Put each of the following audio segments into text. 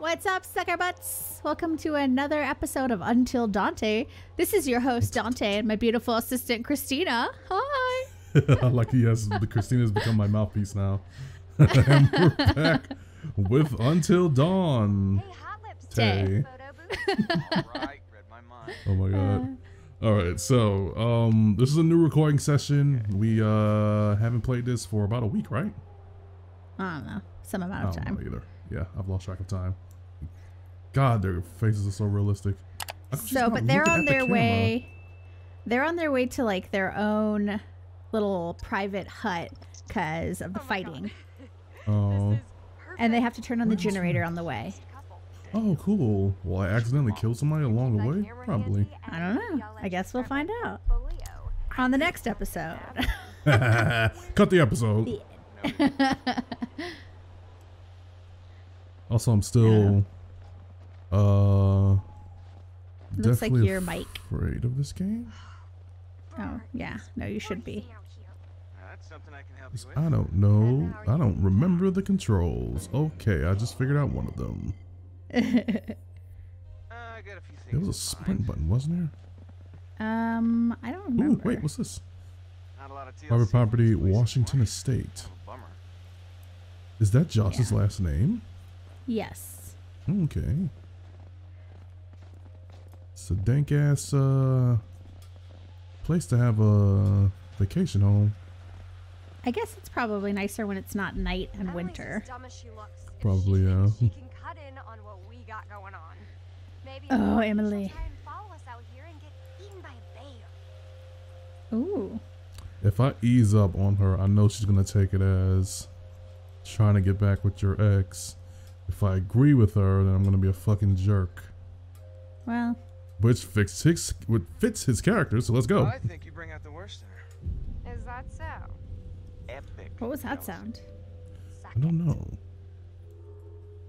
What's up, sucker butts? Welcome to another episode of Until Dante. This is your host, Dante, and my beautiful assistant, Christina. Hi. Like, yes, Christina's become my mouthpiece now. And we're back with Until Dawn. Hey, hot lipstick. Right, read my mind. Oh my god. All right, so this is a new recording session. We haven't played this for about a week, right? I don't know. Some amount of time. I don't know either. Yeah, I've lost track of time. God, their faces are so realistic. So, but they're on their way. They're on their way to like their own little private hut because of the fighting. Oh. And they have to turn on the generator on the way. Oh, cool. Well, I accidentally killed somebody along the way, probably. I don't know. I guess we'll find out on the next episode. Cut the episode. Also, I'm still. Looks like your mic. Afraid of this game? Oh yeah, no, you should be. That's something I can help you with. I don't know. I don't remember the controls. Okay, I just figured out one of them. I got a few things. There was a sprint button, wasn't there? I don't remember. Ooh, wait, what's this? Not a lot of private property, Washington Estate. Bummer. Is that Josh's last name? Yes. Okay. It's a dank ass place to have a vacation home. I guess it's probably nicer when it's not night and winter. Probably, yeah. Oh, Emily. Ooh. If I ease up on her, I know she's gonna take it as trying to get back with your ex. If I agree with her, then I'm gonna be a fucking jerk. Well. Which fits his character, so let's go. Well, I think you bring out the worst there. Is that so? Epic. What was that sound? I don't know.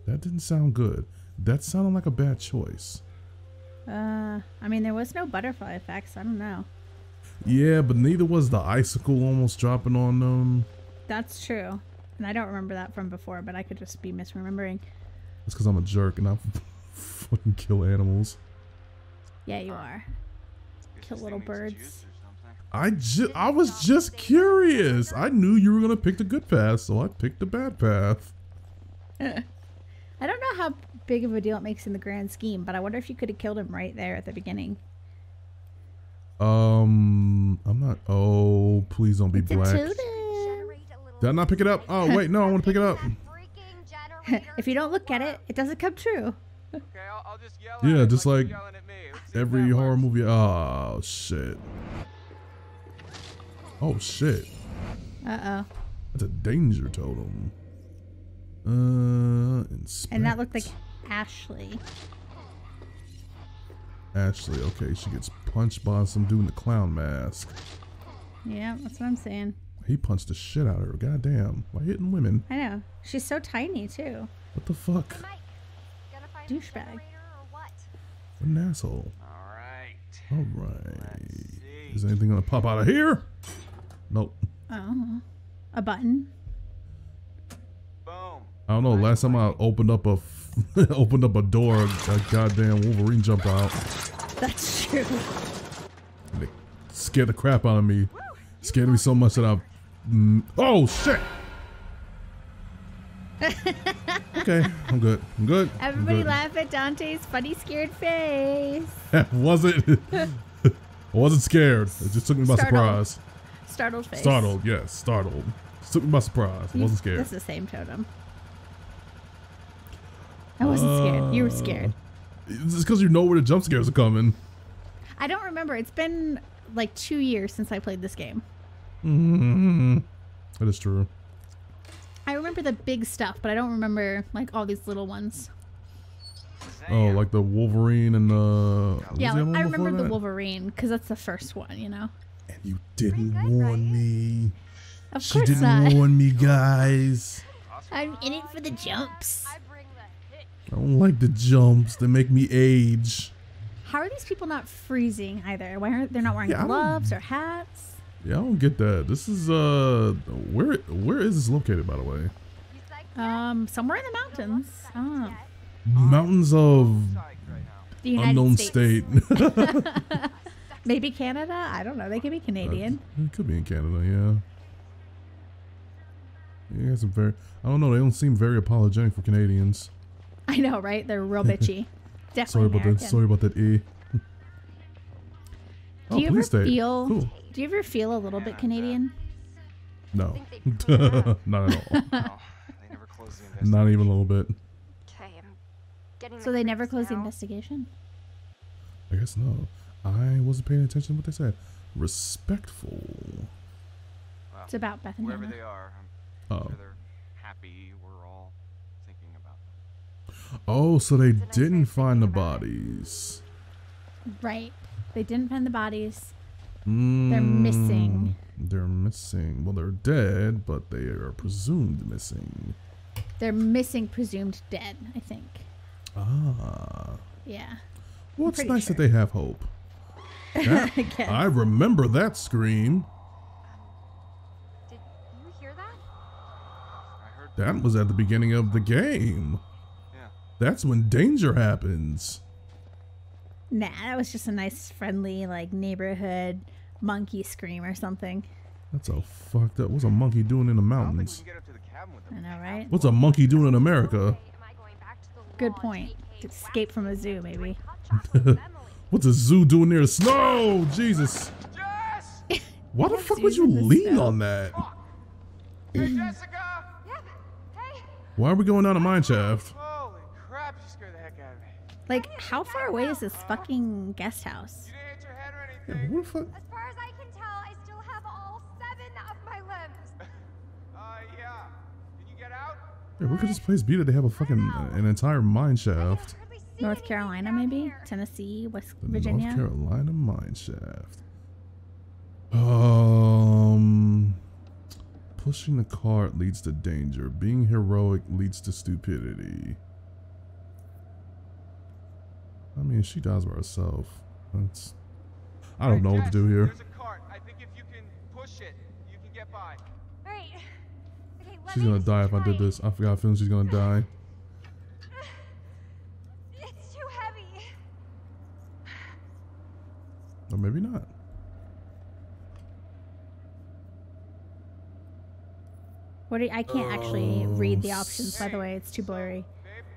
That didn't sound good. That sounded like a bad choice. I mean, there was no butterfly effects. I don't know. Yeah, but neither was the icicle almost dropping on them. That's true. And I don't remember that from before, but I could just be misremembering. That's because I'm a jerk and I fucking kill animals. Yeah, you are. Kill little birds. I was just curious. I knew you were gonna pick the good path, so I picked the bad path. I don't know how big of a deal it makes in the grand scheme, but I wonder if you could have killed him right there at the beginning. I'm not. Oh, please don't be it's black. Did I not pick it up? Oh wait, no, I want to pick it up. If you don't look at it, it doesn't come true. Okay, I'll just yell. Yeah, just like every horror movie. Oh shit. Oh shit. Uh oh. That's a danger totem. Inspect. And that looked like Ashley. Ashley, okay, she gets punched by some dude in the clown mask. Yeah, that's what I'm saying. He punched the shit out of her. Goddamn. Why hitting women? I know. She's so tiny, too. What the fuck? Douchebag. What an asshole. Alright. Alright. Is anything gonna pop out of here? Nope. Oh. A button? Boom. I don't know. Last time I opened up a door, that goddamn Wolverine jumped out. That's true. And it scared the crap out of me. Scared me so much that I... oh, shit! Okay, I'm good. I'm good. Everybody laugh at Dante's funny, scared face. I wasn't scared. It just took me by surprise. Startled face. Startled, yes. Startled. Just took me by surprise. I wasn't scared. That's the same totem. I wasn't scared. You were scared. It's because you know where the jump scares are coming. I don't remember. It's been... like 2 years since I played this game. Mm-hmm. That is true. I remember the big stuff, but I don't remember like all these little ones. Oh, like the Wolverine and the... yeah, like, I remember the Wolverine because that's the first one, you know. And you didn't warn me. Of course not. She didn't warn me, guys. I'm in it for the jumps. I don't like the jumps. They make me age. How are these people not freezing either? Why aren't they not wearing gloves or hats? Yeah, I don't get that. This is where is this located, by the way? Somewhere in the mountains. Oh. mountains of unknown state. Maybe Canada? I don't know. They could be Canadian. It could be in Canada, yeah. Yeah, some very, I don't know. They don't seem very apologetic for Canadians. I know, right? They're real bitchy. Definitely sorry about American. That. Sorry about that. E. Do you ever feel? Cool. Do you ever feel a little bit Canadian? No, not at all. No, they never closed the not even a little bit. Okay, I'm getting so they never closed the investigation? I guess no. I wasn't paying attention to what they said. Respectful. Well, it's about Beth and Hannah. Wherever they are, I'm sure they're happy. We're all thinking about them. Oh, so they didn't find the bodies. Right. They didn't find the bodies. They're missing. They're missing. Well, they're dead, but they are presumed missing. They're missing, presumed dead, I think. Ah. Yeah. Well, it's nice that they have hope. That, I remember that scream. Did you hear that? I heard that was at the beginning of the game. Yeah. That's when danger happens. Nah, that was just a nice, friendly, like, neighborhood monkey scream or something. That's so fucked up. What's a monkey doing in the mountains? I know, right? What's a monkey doing in America? Good point. Escape from a zoo, maybe. What's a zoo doing near the snow? Jesus. Why the fuck would you lean on that? Hey, Jessica? Why are we going down a mine shaft? Holy crap, you scared the heck out of me. Like, how far away is this fucking guest house? Yeah, what the fuck? As far as I can tell, I still have all 7 of my limbs. Yeah. Can you get out? Yeah, where could this place be that they have a fucking an entire mine shaft? North Carolina, maybe? Tennessee, West Virginia? North Carolina mine shaft. Pushing the cart leads to danger. Being heroic leads to stupidity. I mean, she dies by herself. That's... I don't know what to do here. There's a cart. I think if you can push it, you can get by. Right. Okay, she's gonna die if I did this. I forgot. I feel she's gonna die. It's too heavy. Or maybe not. What? Do you, I can't actually read the options. By the way, it's too blurry.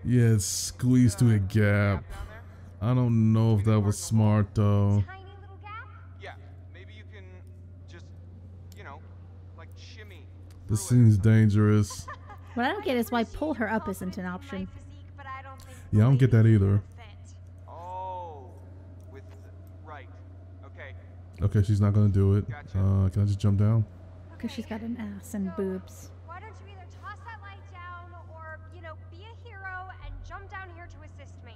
Yeah, it's squeezed through a gap. I don't know if that was smart though. Tiny little gap? Yeah, maybe you can just, you know, like shimmy. This seems dangerous. What I don't get is why pull her up isn't an option. Yeah, I don't get that either. Oh, with right. Okay. Okay, she's not gonna do it. Can I just jump down? Because she's got an ass and boobs. Why don't you either toss that light down or, you know, be a hero and jump down here to assist me?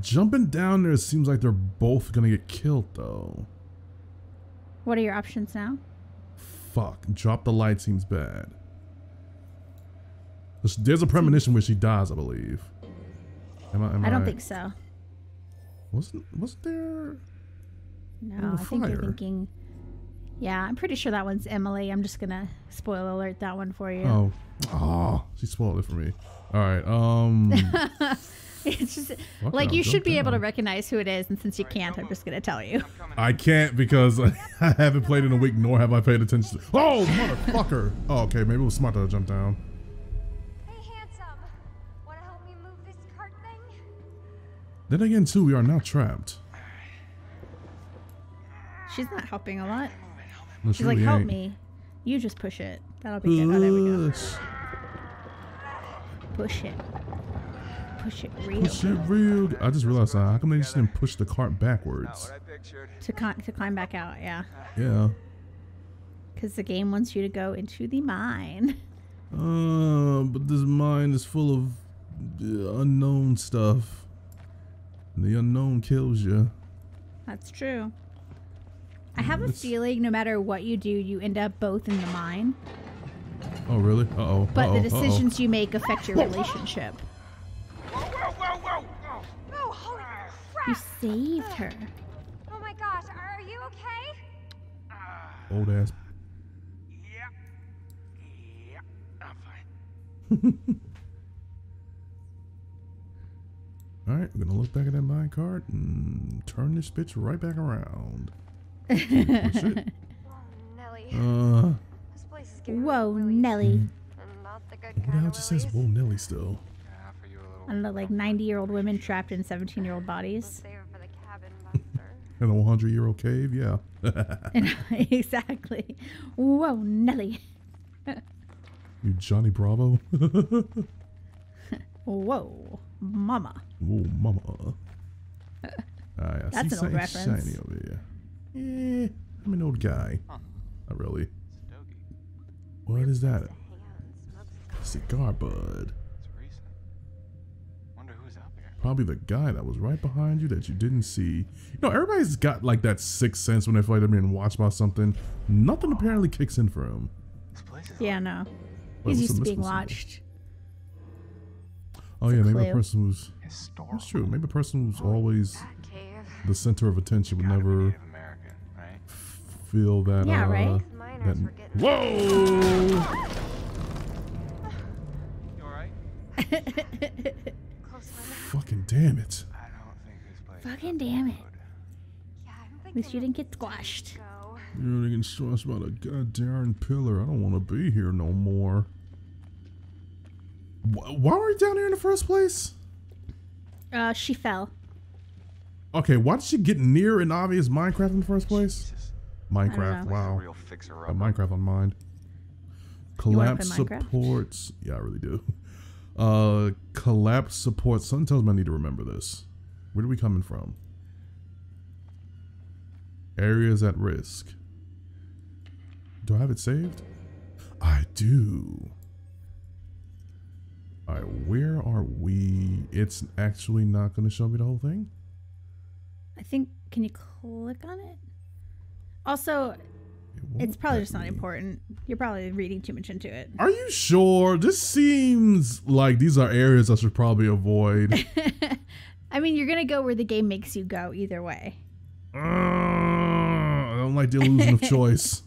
Jumping down there seems like they're both gonna get killed though. What are your options now? Fuck. Drop the light seems bad. There's a premonition where she dies, I believe. Am I don't think so. Wasn't there? No, I think you're thinking. Yeah, I'm pretty sure that one's Emily. I'm just gonna spoiler alert that one for you. Oh. Oh, she spoiled it for me. Alright, It's just okay, like you should be able to recognize who it is, and since you can't, I'm just gonna tell you. I can't because I haven't played in a week, nor have I paid attention to. Oh, motherfucker! Oh, okay, maybe it was smart to jump down. Hey, handsome, wanna help me move this cart thing? Then again, too, we are now trapped. She's not helping a lot. No, she's really like, "Help me! You just push it. That'll be good." Oh, there we go. Push it. Push it real. Push it real. I just realized how come they just didn't push the cart backwards? To climb back out, yeah. Yeah. Because the game wants you to go into the mine. But this mine is full of unknown stuff. The unknown kills you. That's true. I have a feeling no matter what you do, you end up both in the mine. Oh, really? Uh-oh. But the decisions you make affect your relationship. You saved her. Oh my gosh, are you okay? Old ass. Yeah. Yeah, I'm fine. Alright, we're gonna look back at that minecart and turn this bitch right back around. Okay, that's it. Whoa, Nelly. Now it just says, whoa, Nelly still. I don't know, like 90-year-old women trapped in 17-year-old bodies. In a 100-year-old cave, yeah. Exactly. Whoa, Nelly. You Johnny Bravo. Whoa, mama. Whoa, mama. Right, I that's see an old reference. Shiny over here. Eh, I'm an old guy. Huh. Not really. What is that? Cigar bud. Probably the guy that was right behind you that you didn't see. You know, everybody's got like that sixth sense when they feel like they're being watched by something. Nothing apparently kicks in for him. Yeah, no. He's used to being watched. Oh yeah, maybe a person who's. That's true. Maybe a person who's always the center of attention would never feel that. Yeah, right. That, whoa! You all right? Fucking damn it! I don't think this place. Fucking damn it! Yeah, I don't think. At least you didn't get squashed. You're really getting squashed by the goddamn pillar. I don't want to be here no more. Why were you down here in the first place? She fell. Okay, why did she get near an obvious Minecraft in the first place? Jesus. Minecraft, wow. Minecraft on mine. Collapse supports. Yeah, I really do. Collapse support. Something tells me I need to remember this. Where are we coming from? Areas at risk. Do I have it saved? I do. Alright, where are we? It's actually not going to show me the whole thing? I think, can you click on it? Also, it's probably just not important. You're probably reading too much into it. Are you sure? This seems like these are areas I should probably avoid. I mean, you're going to go where the game makes you go either way. I don't like the illusion of choice.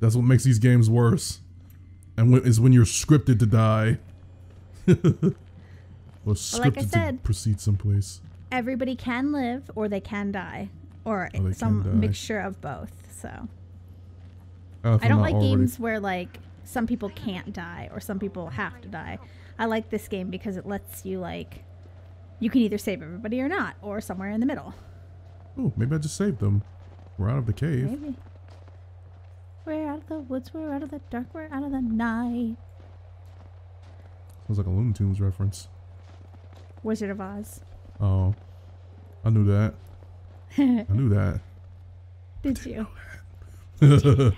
That's what makes these games worse. And is when you're scripted to die. Or scripted to proceed someplace. Everybody can live or they can die. Or some mixture of both, so. I don't like games where, like, some people can't die or some people have to die. I like this game because it lets you, like, you can either save everybody or not, or somewhere in the middle. Oh, maybe I just saved them. We're out of the cave. Maybe. We're out of the woods, we're out of the dark, we're out of the night. Sounds like a Looney Tunes reference. Wizard of Oz. Oh, I knew that. I knew that. Did you? He didn't know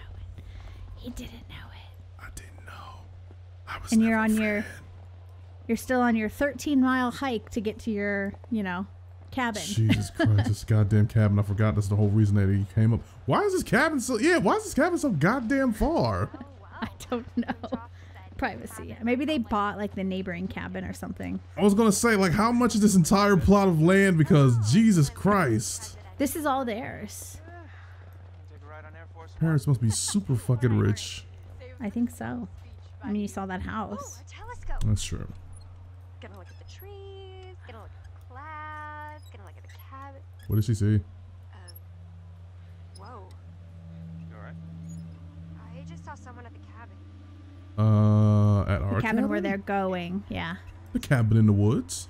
it. He didn't know it. I didn't know. I was. And you're on you're still on your 13-mile hike to get to your, you know, cabin. Jesus Christ, this goddamn cabin! I forgot that's the whole reason that he came up. Why is this cabin so? Yeah, why is this cabin so goddamn far? I don't know. Privacy. Maybe they bought like the neighboring cabin or something. I was gonna say, like, how much is this entire plot of land? Because Jesus Christ. This is all theirs. Parents must be super fucking rich. I think so. I mean, you saw that house. That's true. Gonna look at the trees, gonna look at the clouds, gonna look at the cabin. What did she see? Whoa. You alright? I just saw someone at the cabin. At our cabin where they're going, yeah. The cabin in the woods.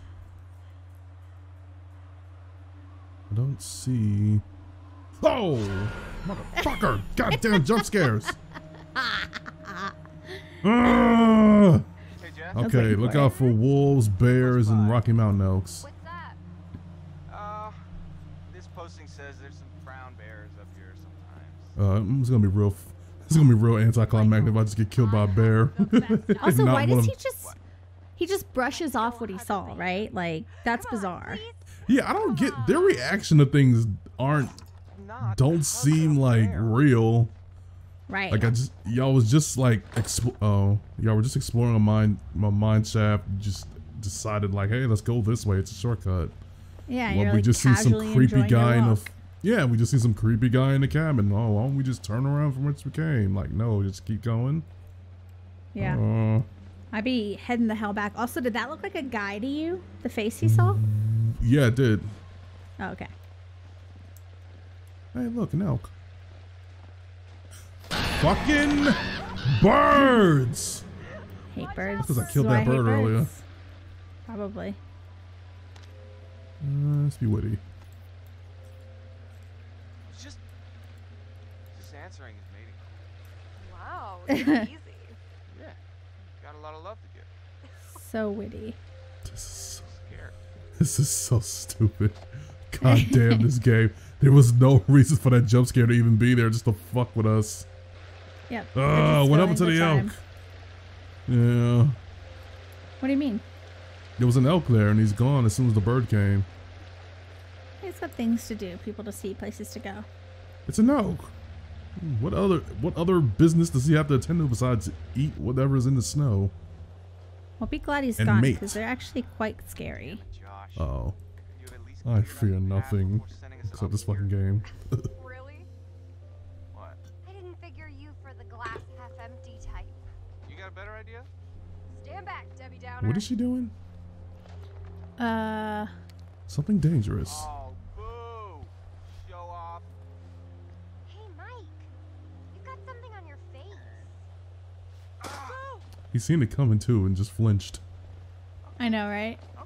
I don't see. Oh, motherfucker! Goddamn jump scares. Okay, look out for wolves, bears, and Rocky Mountain Elks. What's that? This posting says there's some brown bears up here sometimes. It's gonna be real. It's gonna be real anticlimactic if I just get killed by a bear. Also, why does he just brushes off what he saw, right? Like, that's bizarre. Yeah, I don't get their reaction to things don't seem like real. Right. Like, I just y'all was just like y'all were just exploring my mine shaft, just decided like, hey, let's go this way, it's a shortcut. Yeah, well, we just see some creepy guy in a cabin. Oh, why don't we just turn around from which we came? Like, no, just keep going. Yeah. I'd be heading the hell back. Also, did that look like a guy to you? The face he saw? Yeah, it did. Oh, okay. Hey, look, an elk. Fucking birds! I hate birds. Because I killed that bird earlier. Probably. Let's be witty. Just answering his meeting. Wow, you're easy. Yeah, got a lot of love to give. So witty. This is so stupid. God damn this game. There was no reason for that jump scare to even be there, just to fuck with us. Yep. Oh, what happened to the elk? Yeah. What do you mean? There was an elk there, and he's gone as soon as the bird came. He's got things to do, people to see, places to go. It's an elk. What other business does he have to attend to besides eat whatever's in the snow? Well, be glad he's gone, because they're actually quite scary. Oh, I fear nothing except this fucking game. Really? What? I didn't figure you for the glass half empty type. You got a better idea? Stand back, Debbie Downer. What is she doing? Something dangerous. Oh, boo. Show off. Hey, Mike. You've got something on your face. He seen it coming too and just flinched. I know, right? Okay.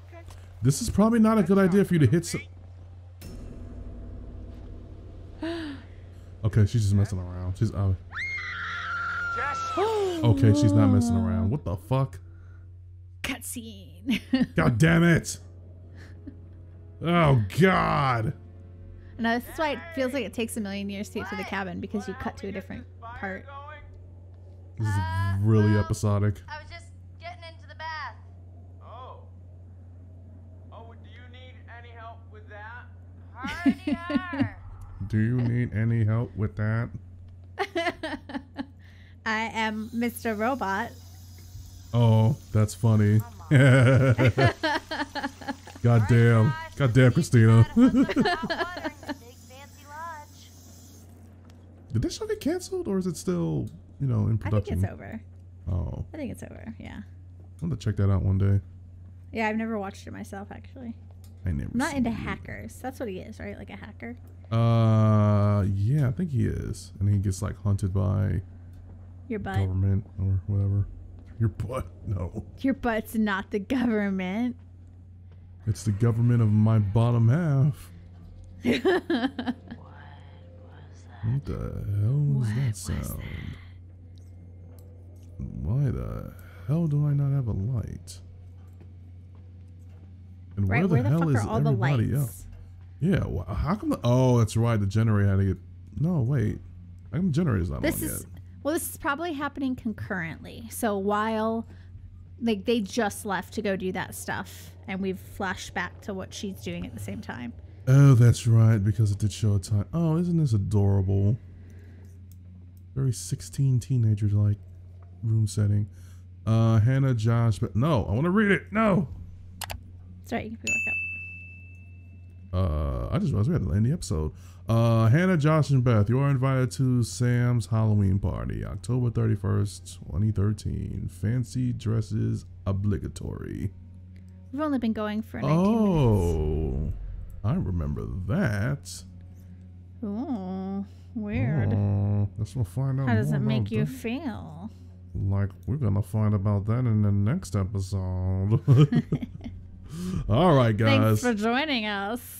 This is probably not a good idea for you to hit some. Okay, she's just messing around. She's out. Okay, she's not messing around. What the fuck? Cutscene. God damn it. Oh, God. No, this is why it feels like it takes a million years to get to the cabin, because you cut to a different part. This is really episodic. I was just getting into the bath. Oh. Oh, do you need any help with that? Already are. Do you need any help with that? I am Mr. Robot. Oh, that's funny. God damn. God damn, Christina. Did this show get canceled, or is it still, you know, in production? I think it's over. Oh. I think it's over, yeah. I'm going to check that out one day. Yeah, I've never watched it myself, actually. I'm not into hackers. That's what he is, right? Like a hacker? Yeah, I think he is. And he gets, like, hunted by... Your butt. Government or whatever. Your butt? No. Your butt's not the government. It's the government of my bottom half. What was that? What the hell was that sound? Why the hell do I not have a light? And right, where the hell is all everybody the lights? Else? Yeah, well, how come the... Oh, that's right. The generator had to get... No, wait. How come the generator's not on yet? Well, this is probably happening concurrently. So while, like, they just left to go do that stuff, and we've flashed back to what she's doing at the same time. Oh, that's right, because it did show a time. Oh, isn't this adorable? Very 16 teenager-like room setting. Hannah, Josh, but no, I want to read it. No. Sorry, you can pick it up. I just realized we had to end the episode. Hannah, Josh, and Beth, you are invited to Sam's Halloween party, October 31st, 2013. Fancy dresses obligatory. We've only been going for 19 minutes. Oh, I remember that. Oh, weird. Let's find out. How does it make you feel? Like, we're going to find about that in the next episode. All right, guys. Thanks for joining us.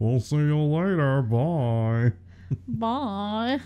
We'll see you later. Bye. Bye.